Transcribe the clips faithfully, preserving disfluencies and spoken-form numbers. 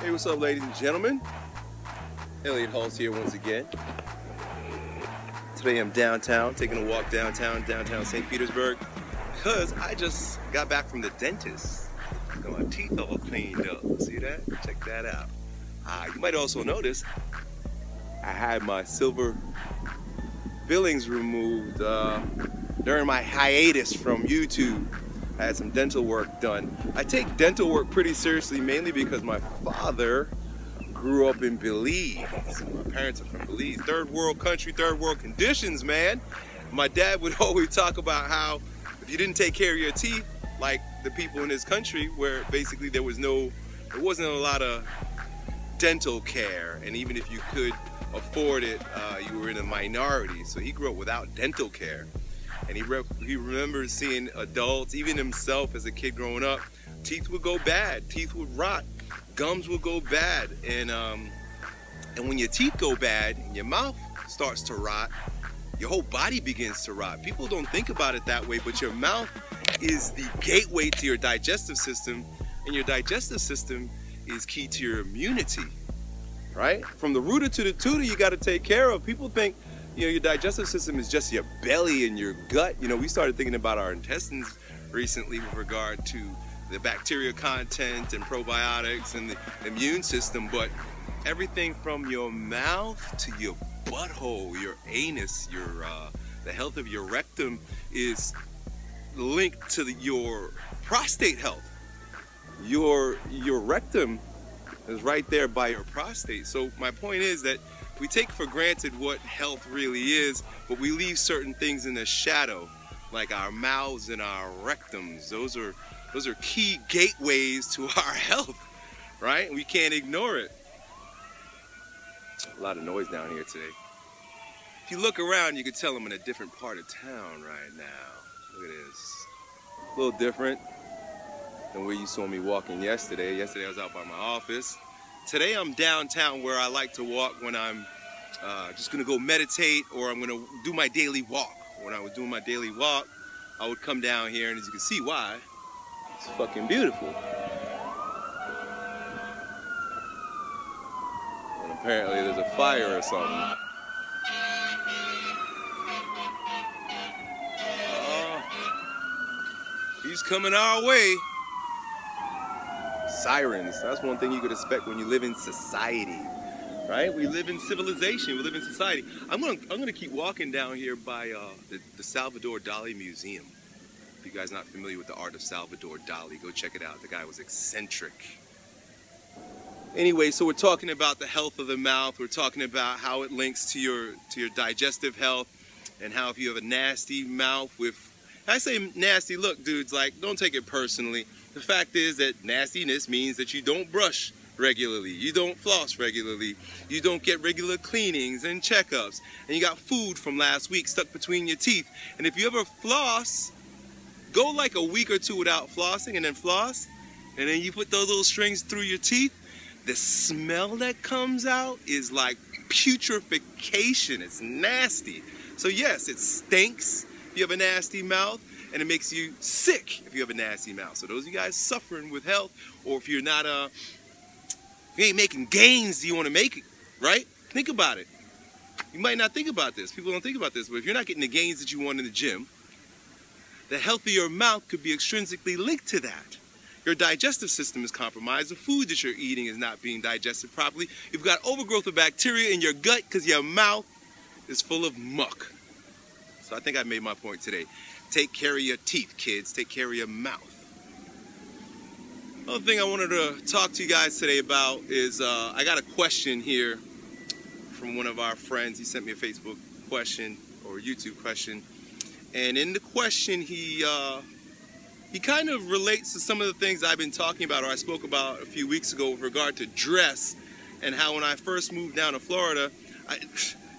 Hey, what's up, ladies and gentlemen? Elliot Hulse here once again. Today I'm downtown, taking a walk downtown, downtown Saint Petersburg, because I just got back from the dentist. Got my teeth all cleaned up. See that? Check that out. Uh, you might also notice I had my silver fillings removed uh, during my hiatus from YouTube. I had some dental work done. I take dental work pretty seriously, mainly because my father grew up in Belize. My parents are from Belize. Third world country, third world conditions, man. My dad would always talk about how if you didn't take care of your teeth, like the people in this country where basically there was no, there wasn't a lot of dental care. And even if you could afford it, uh, you were in a minority. So he grew up without dental care. And he, re he remembers seeing adults, even himself as a kid growing up, teeth would go bad, teeth would rot, gums would go bad. And, um, and when your teeth go bad and your mouth starts to rot, your whole body begins to rot. People don't think about it that way, but your mouth is the gateway to your digestive system, and your digestive system is key to your immunity, right? From the rooter to the tutor, you got to take care of. People think, you know, your digestive system is just your belly and your gut. You know, we started thinking about our intestines recently with regard to the bacteria content and probiotics and the immune system, but everything from your mouth to your butthole, your anus, your uh, the health of your rectum is linked to the, your prostate health. Your, your rectum is right there by your prostate. So my point is that we take for granted what health really is, but we leave certain things in the shadow, like our mouths and our rectums. Those are, those are key gateways to our health, right? We can't ignore it. A lot of noise down here today. If you look around, you can tell I'm in a different part of town right now. Look at this. A little different than where you saw me walking yesterday. Yesterday I was out by my office. Today I'm downtown where I like to walk when I'm uh, just gonna go meditate, or I'm gonna do my daily walk. When I was doing my daily walk, I would come down here, and as you can see why, it's fucking beautiful. And apparently there's a fire or something. Oh, he's coming our way. Sirens, that's one thing you could expect when you live in society, right? We live in civilization, we live in society. I'm gonna, I'm gonna keep walking down here by uh, the, the Salvador Dali Museum. If you guys are not familiar with the art of Salvador Dali, go check it out. The guy was eccentric. Anyway, so we're talking about the health of the mouth. We're talking about how it links to your, to your digestive health, and how if you have a nasty mouth with, I say nasty, look dudes, like don't take it personally. The fact is that nastiness means that you don't brush regularly, you don't floss regularly, you don't get regular cleanings and checkups, and you got food from last week stuck between your teeth. And if you ever floss, go like a week or two without flossing and then floss, and then you put those little strings through your teeth, the smell that comes out is like putrefaction. It's nasty. So yes, it stinks if you have a nasty mouth, and it makes you sick if you have a nasty mouth. So those of you guys suffering with health, or if you're not, uh, if you ain't making gains, you want to make it, right? Think about it. You might not think about this. People don't think about this, but if you're not getting the gains that you want in the gym, the health of your mouth could be extrinsically linked to that. Your digestive system is compromised. The food that you're eating is not being digested properly. You've got overgrowth of bacteria in your gut because your mouth is full of muck. So I think I made my point today. Take care of your teeth, kids. Take care of your mouth. Another thing I wanted to talk to you guys today about is uh, I got a question here from one of our friends. He sent me a Facebook question or a YouTube question. And in the question, he, uh, he kind of relates to some of the things I've been talking about, or I spoke about a few weeks ago with regard to dress, and how when I first moved down to Florida, I,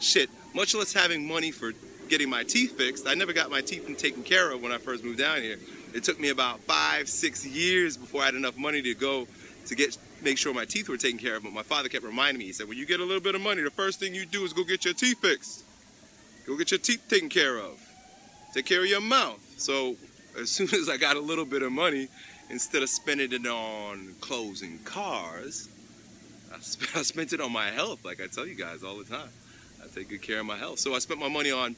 shit, much less having money for getting my teeth fixed. I never got my teeth taken care of when I first moved down here. It took me about five, six years before I had enough money to go to get make sure my teeth were taken care of. But my father kept reminding me, he said, when you get a little bit of money, the first thing you do is go get your teeth fixed. Go get your teeth taken care of. Take care of your mouth. So as soon as I got a little bit of money, instead of spending it on clothes and cars, I spent, I spent it on my health, like I tell you guys all the time. I take good care of my health. So I spent my money on,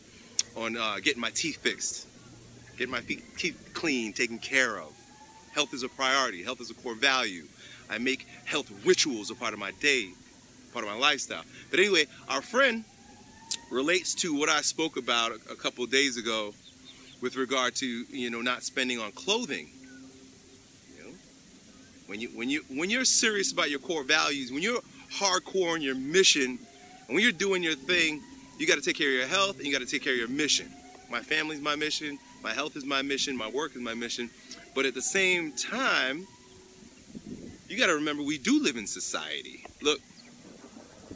on uh, getting my teeth fixed, getting my teeth clean, taken care of. Health is a priority. Health is a core value. I make health rituals a part of my day, part of my lifestyle. But anyway, our friend relates to what I spoke about a, a couple of days ago with regard to, you know, not spending on clothing. You know, when you when you when you're serious about your core values, when you're hardcore on your mission, and when you're doing your thing, you got to take care of your health and you got to take care of your mission. My family's my mission. My health is my mission. My work is my mission. But at the same time, you got to remember we do live in society. Look,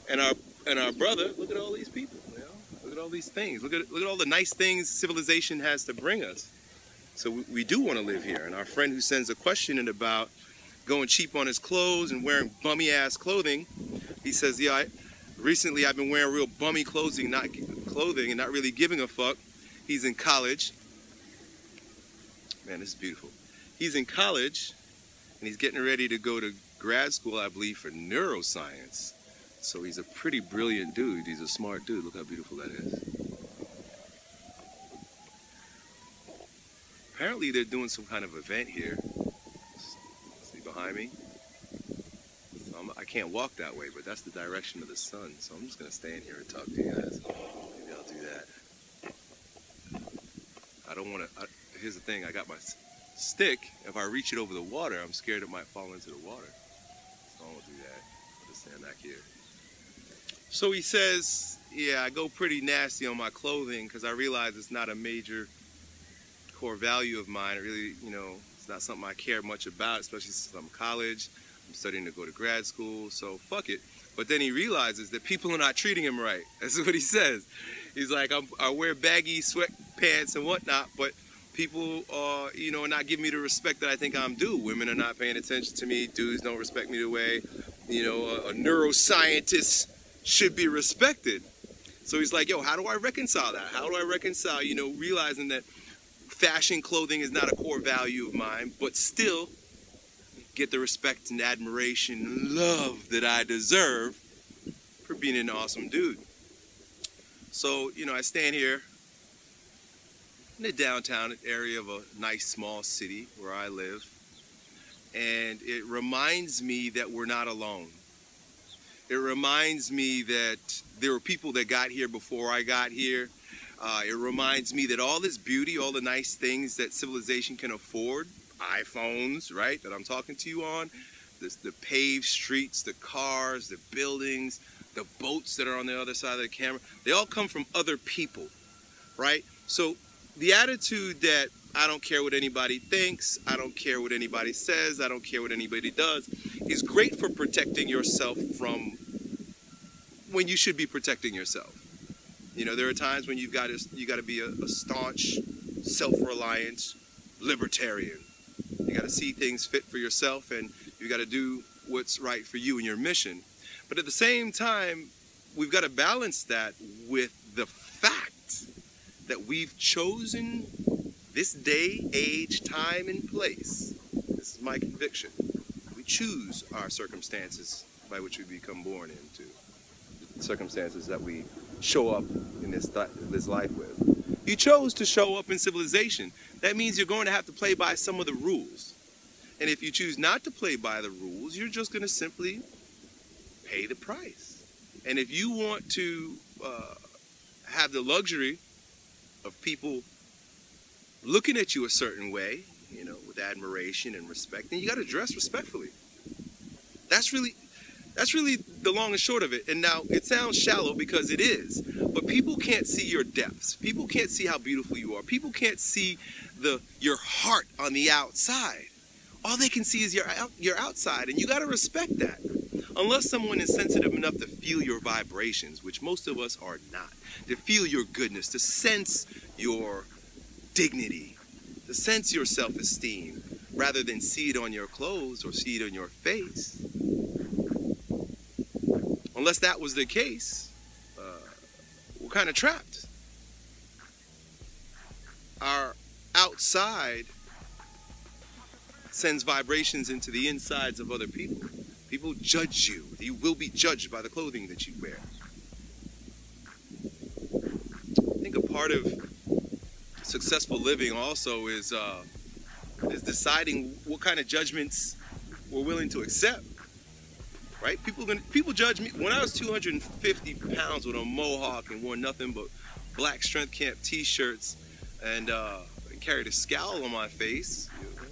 and our and our brother. Look at all these people. You know? Look at all these things. Look at look at all the nice things civilization has to bring us. So we, we do want to live here. And our friend who sends a question in about going cheap on his clothes and wearing bummy ass clothing, he says, "Yeah, I, recently I've been wearing real bummy clothing, not clothing, and not really giving a fuck." He's in college. Man, this is beautiful. He's in college, and he's getting ready to go to grad school, I believe, for neuroscience. So he's a pretty brilliant dude. He's a smart dude. Look how beautiful that is. Apparently, they're doing some kind of event here. See behind me? So I'm, I can't walk that way, but that's the direction of the sun. So I'm just going to stand here and talk to you guys. Maybe I'll do that. I don't want to... Here's the thing. I got my... stick, if I reach it over the water, I'm scared it might fall into the water. So I won't do that. I'll just stand back here. So he says, yeah, I go pretty nasty on my clothing because I realize it's not a major core value of mine. It really, you know, it's not something I care much about, especially since I'm in college. I'm studying to go to grad school, so fuck it. But then he realizes that people are not treating him right. That's what he says. He's like, I'm, I wear baggy sweatpants and whatnot, but people are, you know, not giving me the respect that I think I'm due. Women are not paying attention to me. Dudes don't respect me the way, you know, a, a neuroscientist should be respected. So he's like, yo, how do I reconcile that? How do I reconcile, you know, realizing that fashion clothing is not a core value of mine, but still get the respect and admiration and love that I deserve for being an awesome dude. So, you know, I stand here in the downtown area of a nice small city where I live, and it reminds me that we're not alone. It reminds me that there were people that got here before I got here. Uh, it reminds me that all this beauty, all the nice things that civilization can afford, iPhones, right, that I'm talking to you on, this, the paved streets, the cars, the buildings, the boats that are on the other side of the camera, they all come from other people, right? So the attitude that I don't care what anybody thinks, I don't care what anybody says, I don't care what anybody does, is great for protecting yourself from when you should be protecting yourself. You know, there are times when you've got to, you got to be a, a staunch, self-reliant libertarian. You got to see things fit for yourself, and you got to do what's right for you and your mission. But at the same time, we've got to balance that with the fact that we've chosen this day, age, time, and place. This is my conviction. We choose our circumstances by which we become born into. The circumstances that we show up in this, th this life with. You chose to show up in civilization. That means you're going to have to play by some of the rules. And if you choose not to play by the rules, you're just gonna simply pay the price. And if you want to uh, have the luxury of people looking at you a certain way, you know, with admiration and respect, then you got to dress respectfully. That's really, that's really the long and short of it. And now it sounds shallow because it is, but people can't see your depths. People can't see how beautiful you are. People can't see the your heart on the outside. All they can see is your out, your outside, and you got to respect that. Unless someone is sensitive enough to feel your vibrations, which most of us are not, to feel your goodness, to sense your dignity, to sense your self-esteem, rather than see it on your clothes or see it on your face. Unless that was the case, uh, we're kind of trapped. Our outside sends vibrations into the insides of other people. People judge you. You will be judged by the clothing that you wear. I think a part of successful living also is uh, is deciding what kind of judgments we're willing to accept. Right? People people judge me. When I was two hundred fifty pounds with a mohawk and wore nothing but black Strength Camp T-shirts and uh, carried a scowl on my face, you know,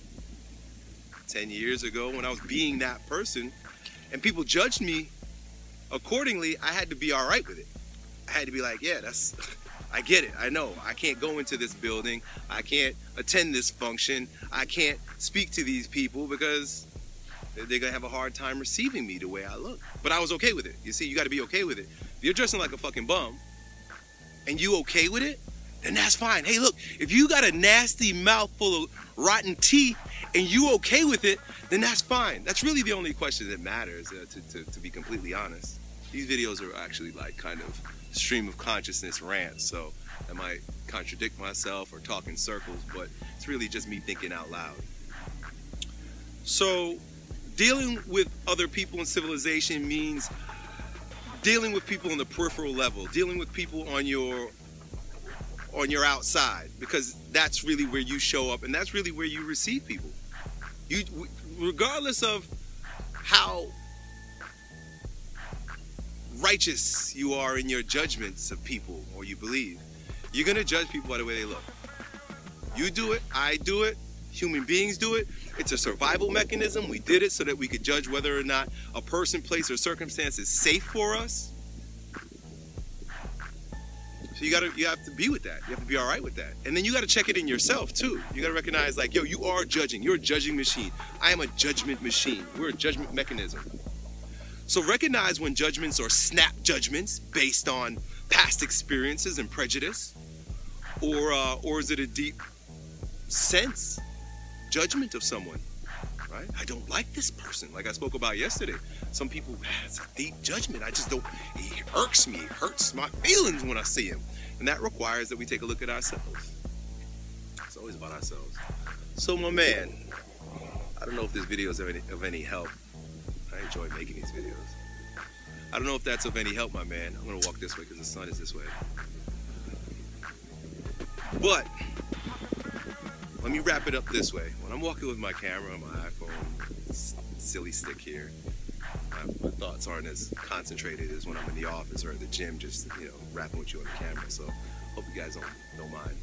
ten years ago when I was being that person, and people judged me accordingly, I had to be all right with it. I had to be like, yeah, that's, I get it, I know. I can't go into this building, I can't attend this function, I can't speak to these people because they're gonna have a hard time receiving me the way I look. But I was okay with it. You see, you gotta be okay with it. If you're dressing like a fucking bum, and you okay with it, then that's fine. Hey, look, if you got a nasty mouthful of rotten teeth and you okay with it, then that's fine. That's really the only question that matters, uh, to, to, to be completely honest. These videos are actually like kind of stream of consciousness rants, so I might contradict myself or talk in circles, but it's really just me thinking out loud. So, dealing with other people in civilization means dealing with people on the peripheral level, dealing with people on your on your outside, because that's really where you show up and that's really where you receive people. You, regardless of how righteous you are in your judgments of people or you believe, you're gonna judge people by the way they look. You do it, I do it, human beings do it. It's a survival mechanism. We did it so that we could judge whether or not a person, place, or circumstance is safe for us. So you gotta, you have to be with that. You have to be all right with that. And then you gotta check it in yourself too. You gotta recognize, like, yo, you are judging. You're a judging machine. I am a judgment machine. We're a judgment mechanism. So recognize when judgments are snap judgments based on past experiences and prejudice, or uh, or is it a deep sense judgment of someone, right? I don't like this person, like I spoke about yesterday. Some people, man, it's a deep judgment. I just don't, he irks me, it hurts my feelings when I see him. And that requires that we take a look at ourselves. It's always about ourselves. So my man, I don't know if this video is of any, of any help. I enjoy making these videos. I don't know if that's of any help, my man. I'm gonna walk this way because the sun is this way. But let me wrap it up this way. When I'm walking with my camera and my iPhone, silly stick here, my thoughts aren't as concentrated as when I'm in the office or at the gym, just, you know, rapping with you on the camera. So hope you guys don't, don't mind.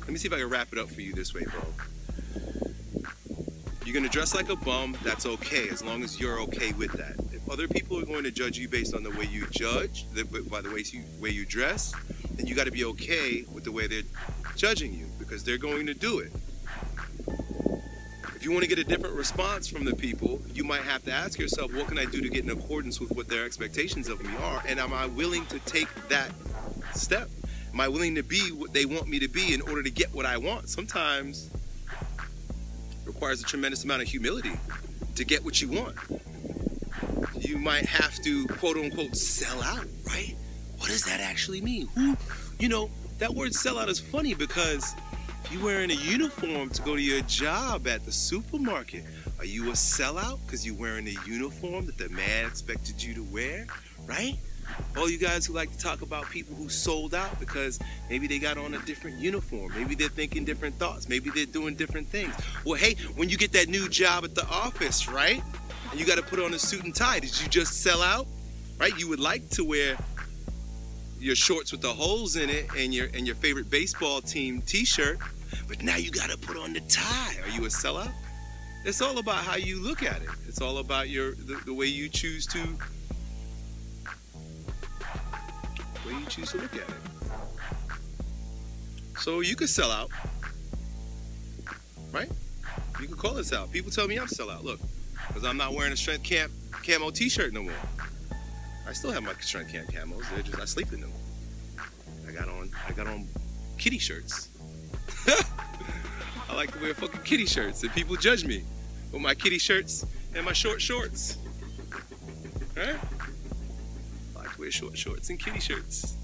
Let me see if I can wrap it up for you this way, bro. You're gonna dress like a bum, that's okay, as long as you're okay with that. If other people are going to judge you based on the way you judge, by the way you, way you dress, then you gotta be okay with the way they're judging you, because they're going to do it. If you want to get a different response from the people, you might have to ask yourself, what can I do to get in accordance with what their expectations of me are? And am I willing to take that step? Am I willing to be what they want me to be in order to get what I want? Sometimes it requires a tremendous amount of humility to get what you want. You might have to, quote unquote, sell out, right? What does that actually mean? Who, you know, that word sellout is funny because you're wearing a uniform to go to your job at the supermarket. Are you a sellout because you're wearing a uniform that the man expected you to wear, right? All you guys who like to talk about people who sold out because maybe they got on a different uniform, maybe they're thinking different thoughts, maybe they're doing different things. Well, hey, when you get that new job at the office, right, and you got to put on a suit and tie, did you just sell out, right? You would like to wear your shorts with the holes in it and your and your favorite baseball team t-shirt, but now you gotta put on the tie. Are you a sellout? It's all about how you look at it. It's all about your the, the way you choose to the way you choose to look at it. So you could sell out, right? You could call this out. People tell me I'm sellout. Look, because I'm not wearing a Strength Camp camo t-shirt no more. I still have my Strength Camp camos. They're just, I sleep in them. I got on, I got on kitty shirts. I like to wear fucking kitty shirts, and people judge me with my kitty shirts and my short shorts. Right? I like to wear short shorts and kitty shirts,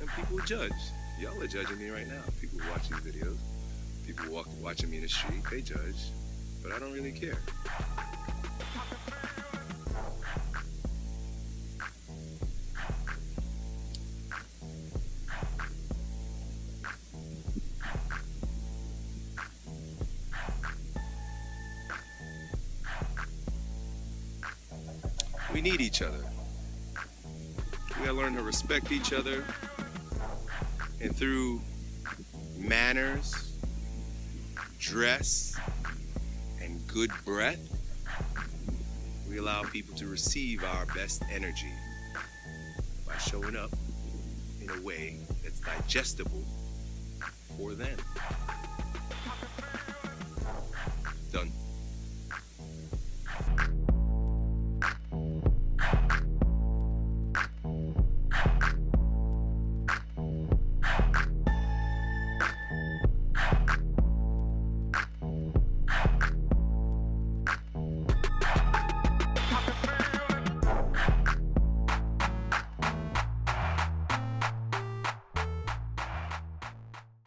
and people judge. Y'all are judging me right now. People watching videos. People walk, watching me in the street, they judge, but I don't really care. We need each other. We gotta learn to respect each other, and through manners, dress, and good breath, we allow people to receive our best energy by showing up in a way that's digestible for them. Done.